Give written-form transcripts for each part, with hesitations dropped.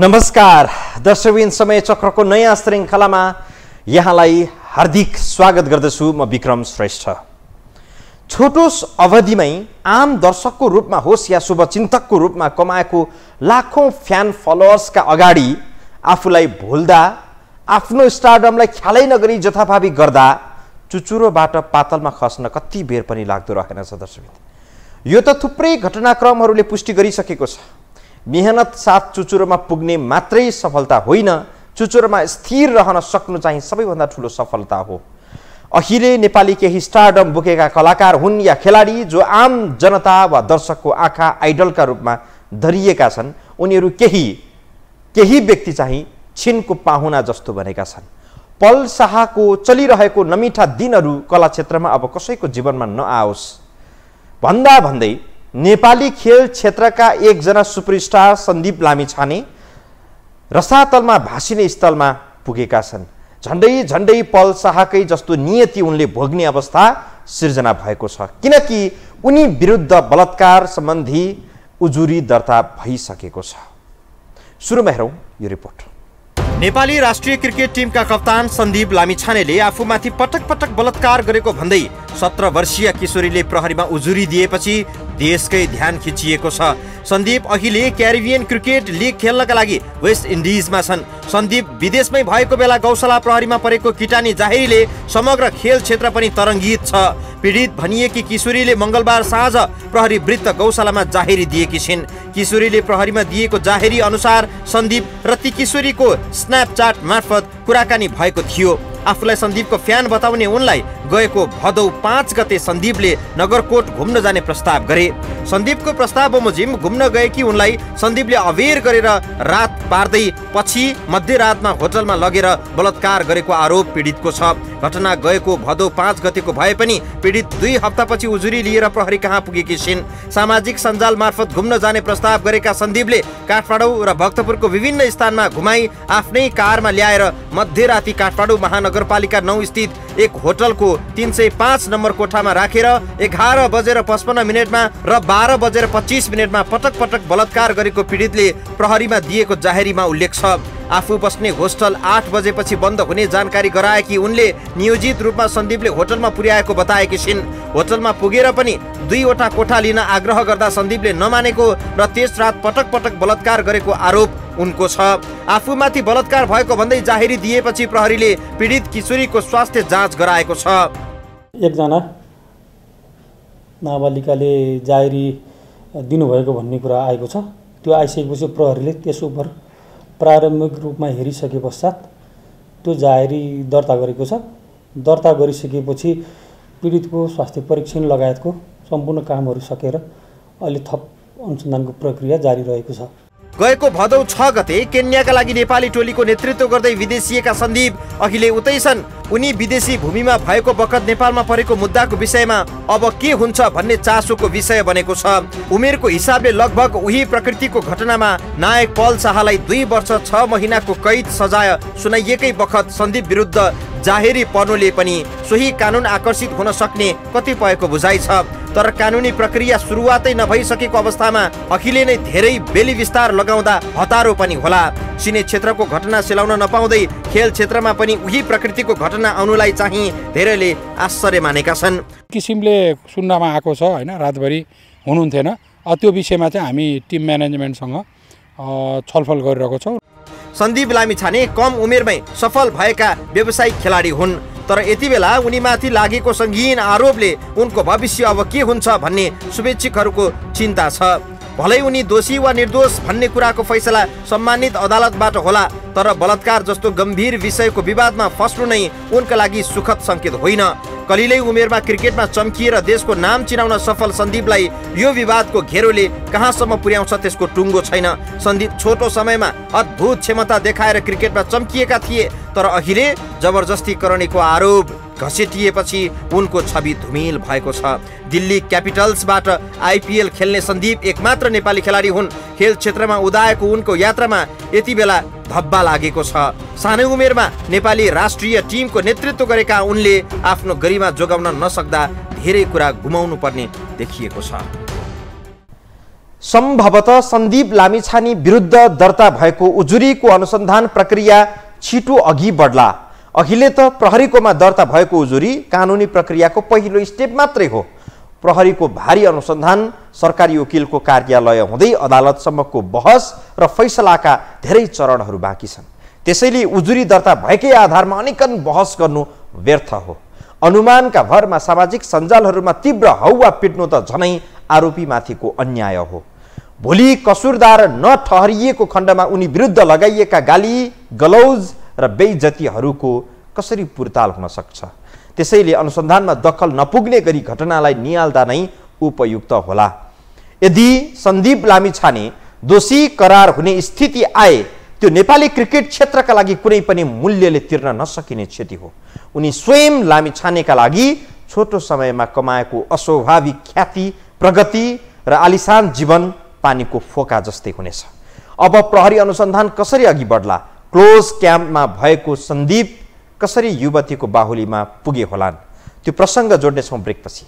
नमस्कार दर्शकबिन समय चक्रको नयाँ श्रृङ्खलामा यहाँलाई हार्दिक स्वागत गर्दछु। म विक्रम श्रेष्ठ। छोटो अवधिमै आम दर्शकको रूपमा होस् या शुभचिन्तकको रूपमा कमाएको लाखौं फ्यान फलोअर्सका अगाडि आफूलाई भुल्दा, आफ्नो स्टारडमलाई ख्यालै नगरी जथाभावी गर्दा चुचुरोबाट पातलमा खस्न कति बेर पनि लाग्दो रहेनछ दर्शकबिन। यो त थुप्रै घटनाक्रमहरूले पुष्टि गरिसकेको छ। मेहनत साथ चुचुरोमा पुग्ने मात्रै सफलता होइन, चुचुरोमा स्थिर रहन सक्नु चाहिँ सबैभन्दा ठुलो सफलता हो। अहिले नेपाली केही स्टारडम बोकेका कलाकार हुन् या खेलाडी जो आम जनता वा दर्शकको आँखा आइडलका रूपमा धरिएका छन्, उनीहरू केही व्यक्ति चाहिँ छिनको पाहुना जस्तो बनेका छन्। पल शाहको चलिरहेको नमिठा दिनहरू कला क्षेत्रमा अब कसैको जीवनमा नआओस् भन्दा भन्दै नेपाली खेल क्षेत्रका एकजना सुपरस्टार सन्दीप लामिछाने रसातलमा भासिने स्थलमा पुगेका छन्। झन्डै झन्डै पल शाहकै जस्तो नियति उनले भोग्ने अवस्था सिर्जना भएको छ, किनकि उनी विरुद्ध बलात्कार सम्बन्धी उजुरी दर्ता भइसकेको छ। सुरुमा हेरौँ यो रिपोर्ट। नेपाली राष्ट्रिय क्रिकेट टिमका कप्तान सन्दीप लामिछानेले आफूमाथि पटक पटक बलात्कार गरेको भन्दै 17 वर्षीय किशोरीले प्रहरीमा उजुरी दिएपछि देशकै ध्यान खिचिएको छ। सन्दीप अहिले क्यारिबियन क्रिकेट लिग खेल्नका लागि वेस्ट इन्डिजमा छन्। सन्दीप विदेशमै भएको बेला गौशाला प्रहरीमा परेको किटानी जाहेरीले समग्र खेल क्षेत्र पनि तरङ्गित छ। पीडित भनिएकी किशोरीले मङ्गलबार साँझ प्रहरी वृत्त गौशालामा जाहेरी दिएकी छिन्। किशोरीले प्रहरीमा दिएको जाहेरी अनुसार सन्दीप र ती किशोरीको स्न्यापच्याट मार्फत कुराकानी भएको थियो। आफूलाई सन्दीपको फ्यान बताउने उनलाई गएको भदौ 5 गते सन्दीपले नगरकोट घुम्न जाने प्रस्ताव गरे। सन्दीपको प्रस्ताव बमोजिम घुम्न गएकी उनलाई सन्दीपले अबेर गरेर रात पार्दै पछि मध्यरातमा होटलमा लगेर बलात्कार गरेको आरोप पीडितको छ। घटना गएको भदौ 5 गतेको भए पनि पीडित 2 हप्तापछि उजुरी लिएर प्रहरी कहाँ पुगेकी छिन्। सामाजिक सञ्जाल मार्फत घुम्न जाने प्रस्ताव गरेका सन्दीपले काठमाडौँ र भक्तपुरको विभिन्न स्थानमा घुमाई आफ्नै कारमा ल्याएर मध्यराति काठमाडौँ नगरपालिका 9 स्थित एक होटलको 305 नम्बर कोठामा राखेर 11:55 र 12:25 पटक पटक बलात्कार गरेको पीडितले प्रहरीमा दिएको जाहेरीमा उल्लेख छ। आफू बस्ने होस्टल 8 बजेपछि बन्द हुने जानकारी गराएकी उनले नियोजित रूपमा सन्दीपले होटलमा पुर्याएको बताएकी छिन्। होटलमा पुगेर पनि 2 वटा कोठा लिन आग्रह गर्दा सन्दीपले नमानेको र त्यस रात पटक पटक बलात्कार गरेको आरोप उनको छ। आफूमाथि बलात्कार भएको भन्दै जाहेरी दिएपछि प्रहरीले पीडित किशोरीको स्वास्थ्य जाँच गराएको छ। एकजना नाबालिकाले जाहेरी दिनुभएको भन्ने कुरा आएको छ। त्यो आइसकेपछि प्रहरीले त्यस उपर प्रारम्भिक रूपमा हेरिसके पश्चात त्यो जाहेरी दर्ता गरेको छ। दर्ता गरिसकेपछि पीडितको स्वास्थ्य परीक्षण लगायतको सम्पूर्ण कामहरू सकेर अहिले थप अनुसन्धानको प्रक्रिया जारी रहेको छ। गएको भदौ 6 गते केन्याका लागि नेपाली टोलीको नेतृत्व गर्दै विदेशिएका सन्दीप अहिले उतै छन्। उनी विदेशी भूमिमा भएको बखत नेपालमा परेको मुद्दाको विषयमा अब के हुन्छ भन्ने चासोको विषय बनेको छ। उमेरको हिसाबले लगभग उही प्रकृतिको घटनामा नायक पल शाहलाई 2 वर्ष 6 महिनाको कैद सजाय सुनाइएकै बखत सन्दीप विरुद्ध जाहेरी पर्नुले पनि सोही कानुन आकर्षित हुन सक्ने कतिपयको बुझाइ छ। तर कानुनी प्रक्रिया सुरुवातै नभइसकेको अवस्थामा अखिले नै धेरै बेली विस्तार लगाउँदा हतारो पनि होला। सिने क्षेत्रको घटना सेलाउन नपाउँदै खेल क्षेत्रमा पनि उही प्रकृतिको घटना आउनुलाई चाहिँ धेरैले आश्चर्य मानेका छन्। किसिमले सुन्नमा आएको छ हैन, रातभरि हुनुहुन्थेन। त्यो विषयमा चाहिँ हामी टिम म्यानेजमेन्टसँग छलफल गरिरहेको छौँ। सन्दीप लामिछाने कम उमेरमै सफल भएका व्यावसायिक खेलाडी हुन्, तर यति बेला उनीमाथि लागेको संगीन आरोपले उनको भविष्य अब के हुन्छ भन्ने शुभेच्छकहरूको चिन्ता छ। भलै उनी दोषी वा निर्दोष भन्ने कुराको फैसला सम्मानित अदालतबाट होला, तर बलात्कार जस्तो गम्भीर विषयको विवादमा फस्नु नै उनका लागि सुखद संकेत होइन। कलिलै उमेरमा क्रिकेटमा चम्किएर देशको नाम चिनाउन सफल सन्दीपलाई यो विवादको घेरोले कहाँसम्म पुर्याउँछ त्यसको टुङ्गो छैन। सन्दीप छोटो समयमा अद्भुत क्षमता देखाएर क्रिकेटमा चम्किएका थिए, तर अहिले जबरजस्तीकरणको आरोप घसेटिएपछि उनको छवि धुमिल भएको छ। दिल्ली क्यापिटल्सबाट आइपिएल खेल्ने सन्दीप एकमात्र नेपाली खेलाडी हुन्। खेल क्षेत्रमा उदाएको उनको यात्रामा यति बेला धब्बा लागेको छ। सानै उमेरमा नेपाली राष्ट्रिय टिमको नेतृत्व गरेका उनले आफ्नो गरिमा जोगाउन नसक्दा धेरै कुरा गुमाउनु पर्ने देखिएको छ। सम्भवतः सन्दीप लामिछाने विरुद्ध दर्ता भएको उजुरीको अनुसन्धान प्रक्रिया छिटो अघि बढ्ला। अहिले त प्रहरीकोमा दर्ता भएको उजुरी कानुनी प्रक्रियाको पहिलो स्टेप मात्रै हो। प्रहरीको भारी अनुसन्धान सरकारी वकिलको कार्यालय हुँदै अदालतसम्मको बहस र फैसलाका धेरै चरणहरू बाँकी छन्। त्यसैले उजुरी दर्ता भएकै आधारमा अनेकन बहस गर्नु व्यर्थ हो। अनुमानका भरमा सामाजिक सञ्जालहरूमा तीव्र हौवा पिट्नु त झनै आरोपीमाथिको अन्याय हो। भोलि कसुरदार नठहरिएको खण्डमा उनी विरुद्ध लगाइएका गाली गलौज र बेइज्जतीहरूको कसरी पूर्ताल हुन सक्छ? त्यसैले अनुसन्धानमा दखल नपुग्ने गरी घटनालाई नियाल्दा नै उपयुक्त होला। यदि सन्दीप लामिछाने दोषी करार हुने स्थिति आए त्यो नेपाली क्रिकेट क्षेत्रका लागि कुनै पनि मूल्यले तिर्न नसकिने क्षति हो। उनी स्वयं लामिछानेका लागि छोटो समयमा कमाएको अस्वाभाविक ख्याति, प्रगति र आलिशान जीवन पानीको फोका जस्तै हुनेछ। अब प्रहरी अनुसन्धान कसरी अघि बढ्ला? क्लोज क्याम्पमा भएको सन्दीप कसरी युवतीको बाहुलीमा पुगे होलान्? त्यो प्रसङ्ग जोड्नेछौँ ब्रेकपछि।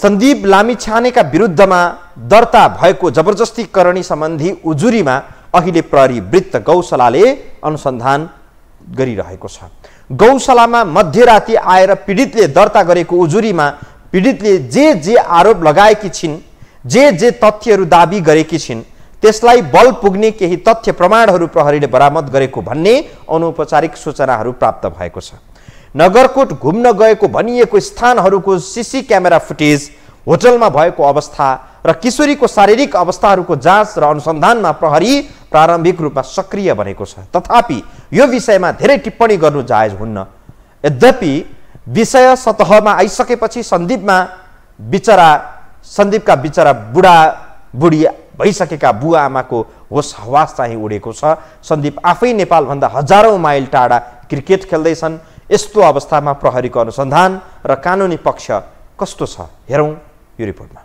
सन्दीप लामिछानेका विरुद्धमा दर्ता भएको जबरजस्ती करणी सम्बन्धी उजुरीमा अहिले प्रहरी वृत्त गौशालाले अनुसन्धान गरिरहेको छ। गौशालामा मध्यराति आएर पीडितले दर्ता गरेको उजुरीमा पीडितले जे जे आरोप लगाएकी छिन्, जे जे तथ्यहरू दाबी गरेकी छिन्, त्यसलाई बल पुग्ने केही तथ्य प्रमाणहरू प्रहरीले बरामद गरेको भन्ने अनौपचारिक सूचनाहरू प्राप्त भएको छ। नगरकोट घुम्न गएको भनिएको स्थानहरूको सीसी क्यामेरा फुटेज, होटलमा भएको अवस्था र किशोरीको शारीरिक अवस्थाहरूको जाँच र अनुसन्धानमा प्रहरी प्रारम्भिक रूपमा सक्रिय बनेको छ। तथापि यो विषयमा धेरै टिप्पणी गर्नु जायज हुन्न। यद्यपि विषय सतहमा आइसकेपछि सन्दीपका बिचरा बुढा बुढी भइसकेका बुवा आमाको होस हवास चाहिँ उडेको छ। सन्दीप आफै नेपालभन्दा हजारौँ माइल टाढा क्रिकेट खेल्दैछन्। यस्तो अवस्थामा प्रहरीको अनुसन्धान र कानुनी पक्ष कस्तो छ हेरौँ यो रिपोर्टमा।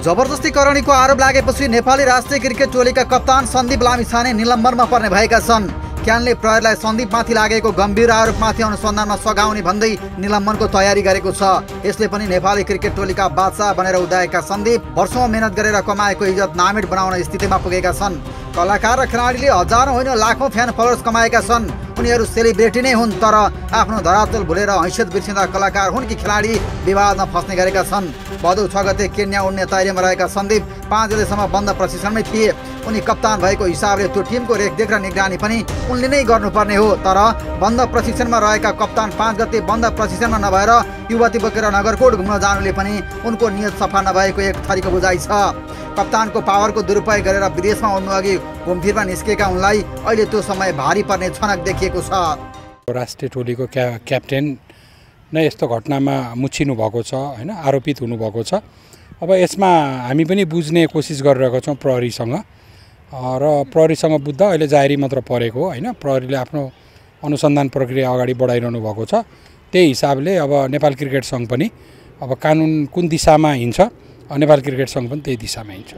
जबरजस्तीकरणीको आरोप लागेपछि नेपाली राष्ट्रिय क्रिकेट टोलीका कप्तान सन्दीप लामिछाने निलम्बनमा पर्ने भएका छन्। क्यानले प्रहरीलाई सन्दीपमाथि लागेको गम्भीर आरोपमाथि अनुसन्धानमा सघाउने भन्दै निलम्बनको तयारी गरेको छ। यसले पनि नेपाली क्रिकेट टोलीका बादशाह बनेर उदाएका सन्दीप वर्षौं मेहनत गरेर कमाएको इज्जत नामेट बनाउने स्थितिमा पुगेका छन्। कलाकार र खेलाडीले हजारौं होइन लाखौं फ्यान फलोवर्स कमाएका छन्। उनीहरू सेलिब्रेटी नै हुन्, तर आफ्नो धरातल भुलेर हैसियत बिर्सिँदा कलाकार हुन् कि खेलाडी विवादमा फस्ने गरेका छन्। भदौ 6 गते केन्या उड्ने तयारीमा रहेका सन्दीप 5 गतेसम्म बन्द प्रशिक्षणमै थिए। उनी कप्तान भएको हिसाबले त्यो टिमको रेखदेख र निगरानी पनि उनले नै गर्नुपर्ने हो, तर बन्द प्रशिक्षणमा रहेका कप्तान 5 गते बन्द प्रशिक्षणमा नभएर युवती बोकेर नगरकोट घुम्न जानुले पनि उनको नियत सफा नभएको एक थरीको बुझाइ छ। कप्तानको पावरको दुरुपयोग गरेर विदेशमा उड्नु अघि घुमफिरमा निस्केका उनलाई अहिले त्यो समय भारी पर्ने छनक देखिएको छ। राष्ट्रिय टोलीको क्याप्टेन नै यस्तो घटनामा मुछिनु भएको छ, हैन, आरोपित हुनुभएको छ। अब यसमा हामी पनि बुझ्ने कोसिस गरिरहेका छौँ प्रहरीसँग, र प्रहरीसँग बुझ्दा अहिले जाहेरी मात्र परेको होइन। प्रहरीले आफ्नो अनुसन्धान प्रक्रिया अगाडि बढाइरहनु भएको छ। त्यही हिसाबले अब नेपाल क्रिकेट सङ्घ पनि अब कानुन कुन दिशामा हिँड्छ, नेपाल क्रिकेट सङ्घ पनि त्यही दिशामा हिँड्छ।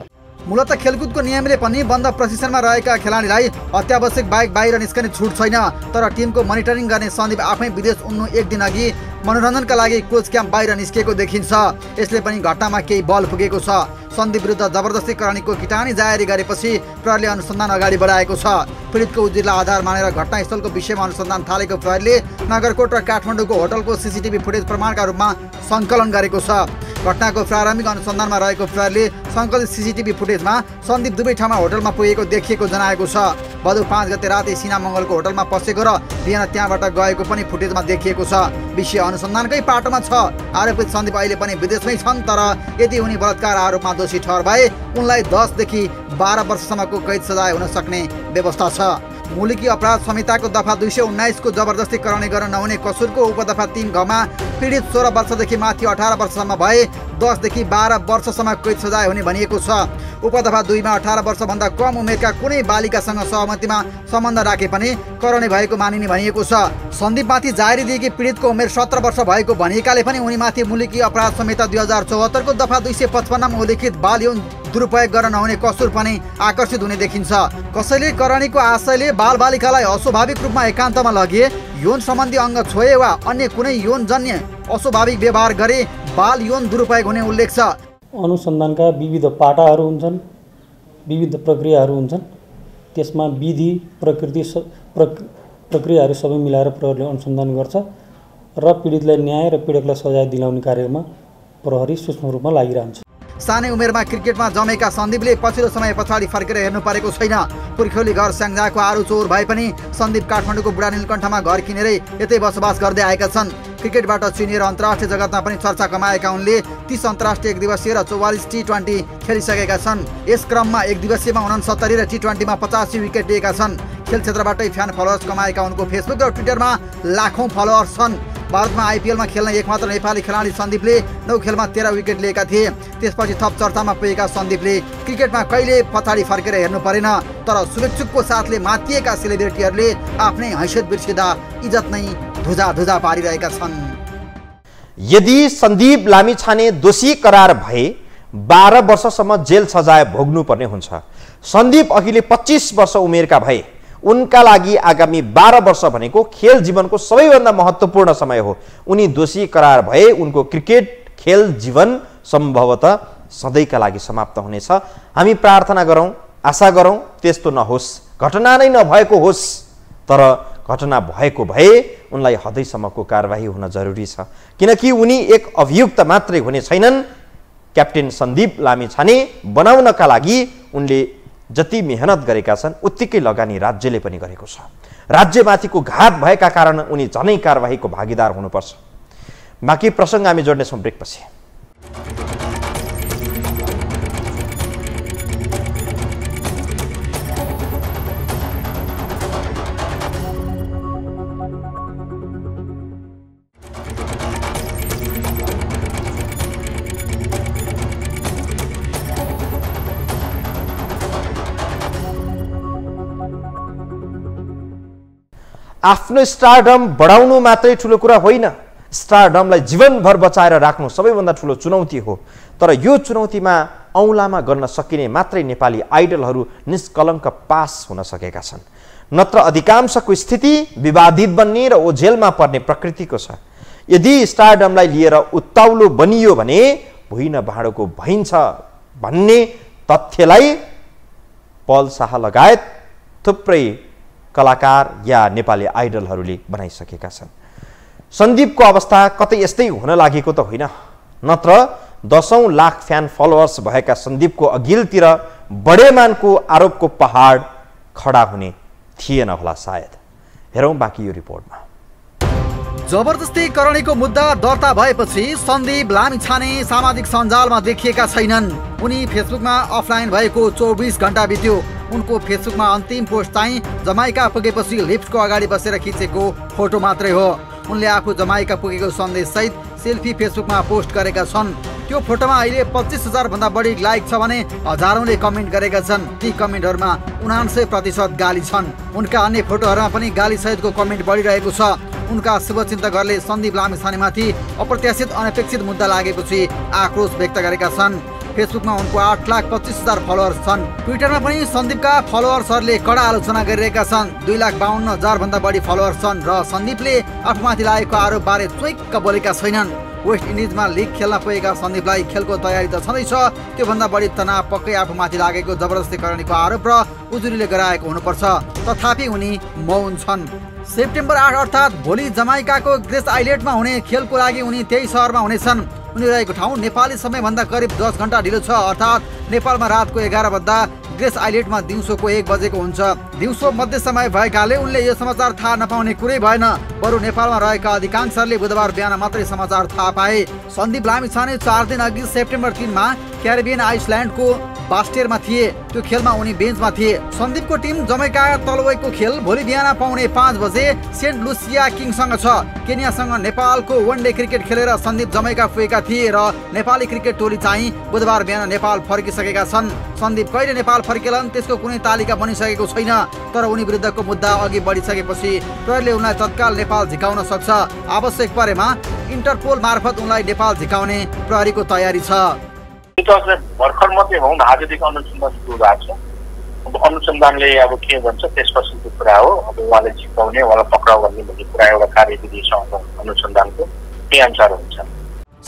मूलत खेलकुदको नियमले पनि बन्द प्रशिक्षणमा रहेका खेलाडीलाई अत्यावश्यक बाहेक बाहिर निस्कने छुट छैन, तर टिमको मोनिटरिङ गर्ने सन्दीप आफै विदेश उड्नु एक दिन अघि मनोरञ्जनका लागि कोच क्याम्प बाहिर निस्केको देखिन्छ। यसले पनि घटनामा केही बल पुगेको छ। सन्दीप विरुद्ध जबरजस्ती करनीको किटानी जारी गरेपछि प्रहरीले अनुसन्धान अगाडि बढाएको छ। पीडितको उजुरीलाई आधार मानेर घटनास्थलको विषयमा अनुसन्धान थालेको प्रहरीले नगरकोट र काठमाडौँको होटलको सीसीटिभी फुटेज प्रमाणका रूपमा सङ्कलन गरेको छ। घटनाको प्रारम्भिक अनुसन्धानमा रहेको प्रहरीले सङ्कलित सीसीटिभी फुटेजमा सन्दीप दुवै ठाउँमा होटलमा पुगेको देखिएको जनाएको छ। भदौ 5 गते राति सिनामङ्गलको होटलमा पसेको र बिहान त्यहाँबाट गएको पनि फुटेजमा देखिएको छ। विषय अनुसन्धानकै पाटोमा छ। आरोपित सन्दीप अहिले पनि विदेशमै छन्, तर यदि उनी बलात्कार आरोपमा दोषी ठहर भए उनलाई 10 देखि 12 वर्षसम्मको कैद सजाय हुन सक्ने व्यवस्था छ। मुलुकी अपराध संहिताको दफा 219 को जबरजस्ती करणी गर्न नहुने कसुरको उपदफा 3 घमा पीडित 16 वर्षदेखि माथि 18 वर्षसम्म भए 10 देखि 12 वर्षसम्म कैद सजाय हुने भनिएको छ। उपदफा 2 मा 18 वर्षभन्दा कम उमेरका कुनै बालिकासँग सहमतिमा सम्बन्ध राखे पनि करने भएको मानिने भनिएको छ। सन्दीपमाथि जारी दिएकी पीडितको उमेर 17 वर्ष भएको भनिएकाले पनि उनीमाथि मुलुकी अपराध संहिता 2074 को दफा 255 मा उल्लेखित बाल यौन दुरुपयोग गर्न नहुने कसुर पनि आकर्षित हुने देखिन्छ। कसैले करनीको आशयले बालबालिकालाई अस्वाभाविक रूपमा एकान्तमा लगे, यौन सम्बन्धी अंग छोए वा अन्य कुनै यौनजन्य अस्वाभाविक व्यवहार गरे बाल यौन दुरुपयोग हुने उल्लेख छ। अनुसन्धानका विविध पाटाहरू हुन्छन्, विविध प्रक्रियाहरू हुन्छन्, त्यसमा विधि प्रकृति प्रक्रियाहरू सबै मिलाएर प्रहरीले अनुसन्धान गर्छ र पीडितलाई न्याय र पीडकलाई सजाय दिलाउने कार्यमा प्रहरी सूक्ष्म रूपमा लागिरहन्छ। सानै उमेरमा क्रिकेटमा जमेका सन्दीपले पछिल्लो समय पछाडि फर्केर हेर्नु परेको छैन। पुर्ख्यौली घर स्याङ्जाको आरु चोर भए पनि सन्दीप काठमाडौँको बुढा नीलकण्ठमा घर किनेरै यतै बसोबास गर्दै आएका छन्। क्रिकेटबाट चिनिएर अन्तर्राष्ट्रिय जगतमा पनि चर्चा कमाएका उनले 30 अन्तर्राष्ट्रिय एकदिवसीय र 44 टी20 खेलिसकेका छन्। यस क्रममा एकदिवसीयमा 69 र टी20 मा 85 विकेट लिएका छन्। खेल क्षेत्रबाटै फ्यान फलोअर्स कमाएका उनको फेसबुक र ट्विटरमा लाखौं फलोअर्स छन्। भारतमा आईपीएलमा खेल्न एकमात्र नेपाली खेलाडी सन्दीपले 9 खेलमा 13 विकेट लिएका थिए। त्यसपछि थप चर्चामा पुगेका सन्दीपले क्रिकेटमा कहिले पछाडी फर्केर हेर्नु परेन, तर सुलेक्चुकको साथले मातिएका सेलिब्रिटीहरूले आफ्नै हैसियत बिर्सिँदा इज्जत नै धुजा पारिरहेका छन्। यदि सन्दीप लामिछाने दोषी करार भए 12 वर्षसम्म जेल सजाय भोग्नुपर्ने हुन्छ। सन्दीप अहिले 25 वर्ष उमेरका भए उनका लागि आगामी 12 वर्ष भनेको खेल जीवनको सबैभन्दा महत्त्वपूर्ण समय हो। उनी दोषी करार भए उनको क्रिकेट खेल जीवन सम्भवतः सधैँका लागि समाप्त हुनेछ। हामी प्रार्थना गरौँ, आशा गरौँ त्यस्तो नहोस्, घटना नै नभएको होस्, तर घटना भएको भए उनलाई हदैसम्मको कारबाही हुन जरुरी छ, किनकि उनी एक अभियुक्त मात्रै हुने छैनन्। क्याप्टेन सन्दीप लामिछाने बनाउनका लागि उनले जति मेहनत गरेका छन् उत्तिकै लगानी राज्यले पनि गरेको छ। राज्यमाथिको घात भएका कारण उनी झनै कारबाहीको भागीदार हुनुपर्छ। बाँकी प्रसङ्ग हामी जोड्नेछौँ ब्रेकपछि। आफ्नो स्टारडम बढाउनु मात्रै ठुलो कुरा होइन, स्टारडमलाई जीवनभर बचाएर राख्नु सबैभन्दा ठुलो चुनौती हो। तर यो चुनौतीमा औँलामा गर्न सकिने मात्रै नेपाली आइडलहरू निष्कलङ्क पास हुन सकेका छन्, नत्र अधिकांशको स्थिति विवादित बन्ने र ओझेलमा पर्ने प्रकृतिको छ। यदि स्टारडमलाई लिएर उत्ताउलो बनियो भने भुइन भाँडोको भइन्छ भन्ने तथ्यलाई पल शाह लगायत थुप्रै कलाकार या नेपाली आइडलहरूले बनाइसकेका छन्। सन्दीपको अवस्था कतै यस्तै हुन लागेको त होइन, नत्र दशौं लाख फ्यान फलोअर्स भएका सन्दीपको अघिल्तिर बडेमानको आरोपको पहाड खडा हुने थिएन होला सायद। हेरौँ बाँकी यो रिपोर्टमा। जबरजस्ती करणीको मुद्दा दर्ता भएपछि सन्दीप लामिछाने सामाजिक सञ्जालमा देखिएका छैनन्। उनी फेसबुकमा अफलाइन भएको 24 घण्टा बित्यो। उनको फेसबुकमा अन्तिम पोस्ट चाहिँ जमाइका पुगेपछि लिफ्टको अगाडि बसेर खिचेको फोटो मात्रै हो। उनले आफू जमाइका पुगेको सन्देशसहित सेल्फी फेसबुकमा पोस्ट गरेका छन्। त्यो फोटोमा अहिले 25,000 भन्दा बढी लाइक छ भने हजारौंले कमेन्ट गरेका छन्। ती कमेन्टहरूमा 79% गाली छन्। उनका अन्य फोटोहरूमा पनि गाली सहितको कमेन्ट बढिरहेको छ। उनका शुभचिन्तकहरूले सन्दीप लामिछानेमाथि अप्रत्याशित अनपेक्षित मुद्दा लागेपछि आक्रोश व्यक्त गरेका छन्। फेसबुकमा उनको 8,25,000 फलोअर्स छन्। ट्विटरमा पनि सन्दीपका फलोअर्सहरूले कडा आलोचना गरिरहेका छन्। 2,52,000 भन्दा बढी फलोअर्स छन् र सन्दीपले आफूमाथि लागेको आरोपबारे चोइक्क बोलेका छैनन्। वेस्ट इन्डिजमा लिग खेल्न पुगेका सन्दीपलाई खेलको तयारी त छँदैछ, त्योभन्दा बढी तनाव पक्कै आफूमाथि लागेको जबरजस्ती करणीको आरोप र उजुरीले गराएको हुनुपर्छ, तथापि उनी मौन छन्। सेप्टेम्बर 8 अर्थात् भोलि जमाइकाको ग्रेस आइल्यान्डमा हुने खेलको लागि उनी त्यही सहरमा हुनेछन्। उनी रहेको ठाउँ नेपाली समयभन्दा करिब 10 घण्टा ढिलो छ, अर्थात् नेपालमा रातको 11 बज्दा ग्रेस आइल्यान्डमा दिउँसोको 1 बजेको हुन्छ। दिउँसो मध्य समय भएकाले उनले यो समाचार थाहा नपाउने कुरै भएन। बरु नेपालमा रहेका अधिकांशहरूले बुधबार बिहान मात्रै समाचार थाहा पाए। सन्दीप लामिछाने 4 दिन अघि सेप्टेम्बर 3 मा क्यारिबियन आइसल्यान्डको बास्टेरमा थिए। त्यो खेलमा उनी बेन्चमा थिए। सन्दीपको टिम जमैका तलवेको खेल भोलि बिहान पाउने 5 बजे सेन्ट लुसिया किङसँग छ। केन्यासँग नेपालको वनडे क्रिकेट खेलेर सन्दीप जमैका पुगेका थिए र नेपाली क्रिकेट टोली चाहिँ बुधबार बिहान नेपाल फर्किसकेका छन्। सन्दीप कहिले नेपाल फर्केलान् त्यसको कुनै तालिका बनिसकेको छैन, तर उनी विरुद्धको मुद्दा अघि बढिसकेपछि प्रहरीले उनलाई तत्काल नेपाल झिकाउन सक्छ। आवश्यक परेमा इन्टरपोल मार्फत उनलाई नेपाल झिकाउने प्रहरीको तयारी छ। भर्खर मात्रै हो, आजदेखि अनुसन्धान सुरु भएको छ। अब अनुसन्धानले अब के भन्छ त्यसपछिको कुरा हो। अब उहाँले झिकाउने उहाँलाई पक्राउ गर्ने भन्ने कुरा एउटा कार्यविधि छ अनुसन्धानको, त्यही अनुसार हुन्छ।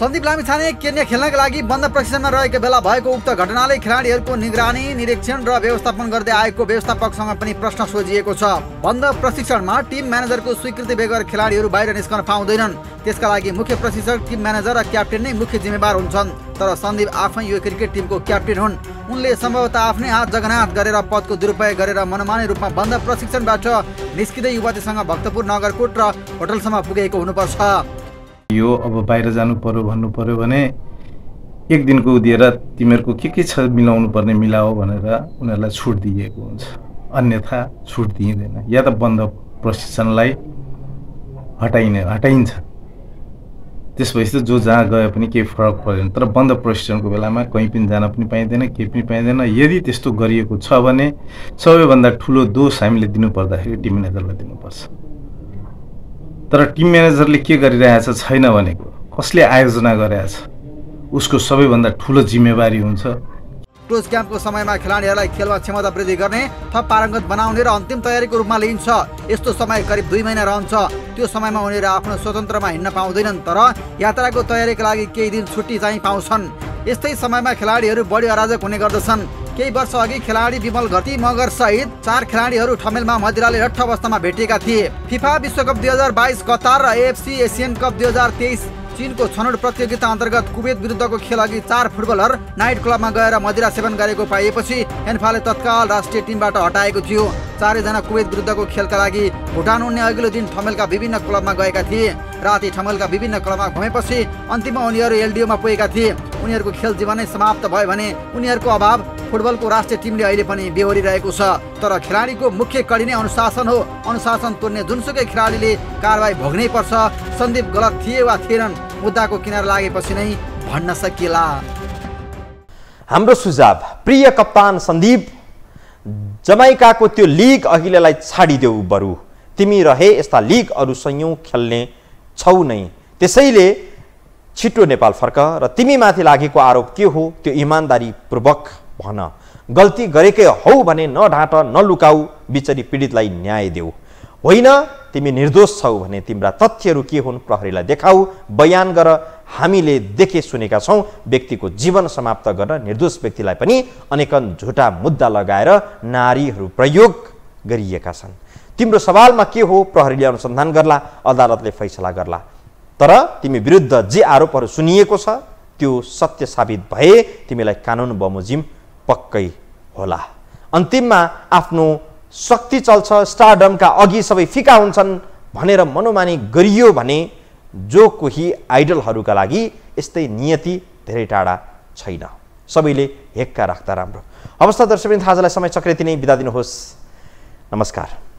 सन्दीप लामिछाने केन्या खेल्नका लागि बन्द प्रशिक्षणमा रहेको बेला भएको उक्त घटनाले खेलाडीहरूको निगरानी, निरीक्षण र व्यवस्थापन गर्दै आएको व्यवस्थापकसँग पनि प्रश्न सोधिएको छ। बन्द प्रशिक्षणमा टिम म्यानेजरको स्वीकृति बेगर खेलाडीहरू बाहिर निस्कन पाउँदैनन्। त्यसका लागि मुख्य प्रशिक्षक, टिम म्यानेजर र क्याप्टेन नै मुख्य जिम्मेवार हुन्छन्। तर सन्दीप आफै यो क्रिकेट टिमको क्याप्टेन हुन्। उनले सम्भवतः आफ्नै हात जगन्नाथ गरेर पदको दुरुपयोग गरेर मनमानी रूपमा बन्द प्रशिक्षणबाट निस्किँदै युवतीसँग भक्तपुर नगरकोट र होटलसम्म पुगेको हुनुपर्छ। यो अब बाहिर जानु पर्यो भन्नु पर्यो भने एक दिनको दिएर तिमीहरूको के छ मिलाउनु पर्ने मिलाओ भनेर उनीहरूलाई छुट दिएको हुन्छ, अन्यथा छुट दिइँदैन। या त बन्द प्रशिक्षणलाई हटाइन्छ, त्यसपछि त जो जहाँ गए पनि केही फरक पर्दैन। तर बन्द प्रशिक्षणको बेलामा कहीँ पनि जान पनि पाइँदैन, केही पनि पाइँदैन। यदि त्यस्तो गरिएको छ भने सबैभन्दा ठुलो दोष हामीले दिनुपर्दाखेरि टिम म्यानेजरलाई दिनुपर्छ। तर टिम म्यानेजरले के गरिरहेछ छैन भनेको कसले आयोजना गरेछ उसको सबैभन्दा ठुलो जिम्मेवारी हुन्छ। टोज क्याम्पको समयमा खेलाडीहरूलाई खेलमा क्षमता वृद्धि गर्ने, थप पारङ्गत बनाउने र अन्तिम तयारीको रूपमा लिइन्छ। यस्तो समय करिब 2 महिना रहन्छ। त्यो समयमा उनीहरू आफ्नो स्वतन्त्रमा हिँड्न पाउँदैनन्, तर यात्राको तयारीका लागि केही दिन छुट्टी चाहिँ पाउँछन्। यस्तै समयमा खेलाडीहरू बढी अराजक हुने गर्दछन्। केही वर्ष अघि खेलाडी विमल घटी मगर सहित 4 खेलाडीहरू ठमेलमा मदिराले रट्ठ अवस्थामा भेटिएका थिए। फिफा विश्वकप 2022 कतार र एएफसी एसियन कप 2023 चीनको छनौट प्रतियोगिता अन्तर्गत कुवेत विरुद्धको खेल अघि 4 फुटबलर नाइट क्लबमा गएर मदिरा सेवन गरेको पाइएपछि एन्फाले तत्काल राष्ट्रिय टिमबाट हटाएको थियो। 4 जना कुवेत विरुद्धको खेलका लागि भुटान उड्ने अघिल्लो दिन ठमेलका विभिन्न क्लबमा गएका थिए। राति ठमेलका विभिन्न क्लबमा घुमेपछि अन्तिममा उनीहरू एलडिओमा पुगेका थिए। उनीहरूको खेल जीवनै समाप्त भयो भने उनीहरूको अभाव फुटबलको राष्ट्रिय टिमले अहिले पनि बेहोरिरहेको छ। तर खेलाडीको मुख्य कडी नै अनुशासन हो। अनुशासन तोड्ने जुनसुकै खेलाडीले कारवाही भोग्नै पर्छ। सन्दीप गलत थिए वा थिएनन् मुद्दाको किनार लागेपछि नै भन्न सकिएला। हाम्रो सुझाव, प्रिय कप्तान सन्दीप, जमाइकाको त्यो लिग अघिल्लाई छाडिदेऊ बरु। तिमी रहे यस्ता लिग अरू सयौं खेल्ने छौ नै, त्यसैले छिटो नेपाल फर्क र तिमीमाथि लागेको आरोप के हो त्यो इमानदारीपूर्वक भन। गल्ती गरेकै हौ भने नढाँट नलुकाऊ, बिचरी पीडितलाई न्याय देऊ। होइन तिमी निर्दोष छौ भने तिम्रा तथ्यहरू के हुन् प्रहरीलाई देखाऊ, बयान गर। हामीले देखे सुनेका छौँ व्यक्तिको जीवन समाप्त गर्न निर्दोष व्यक्तिलाई पनि अनेकन झुटा मुद्दा लगाएर नारीहरू प्रयोग गरिएका छन्। तिम्रो सवालमा के हो, प्रहरीले अनुसन्धान गर्ला, अदालतले फैसला गर्ला। तर तिमी विरुद्ध जे आरोपहरू सुनिएको छ त्यो सत्य साबित भए तिमीलाई कानुन बमोजिम पक्कै होला। अन्तिममा आफ्नो शक्ति चल्छ, स्टारडमका अघि सबै फिका हुन्छन् भनेर मनोमानी गरियो भने जो कोही आइडलहरूका लागि यस्तै नियति धेरै टाढा छैन। सबैले हेक्का राख्दा राम्रो। अवस्था दर्शक बिन्दु आजलाई समय चक्रेति नै बिदा दिनुहोस्। नमस्कार।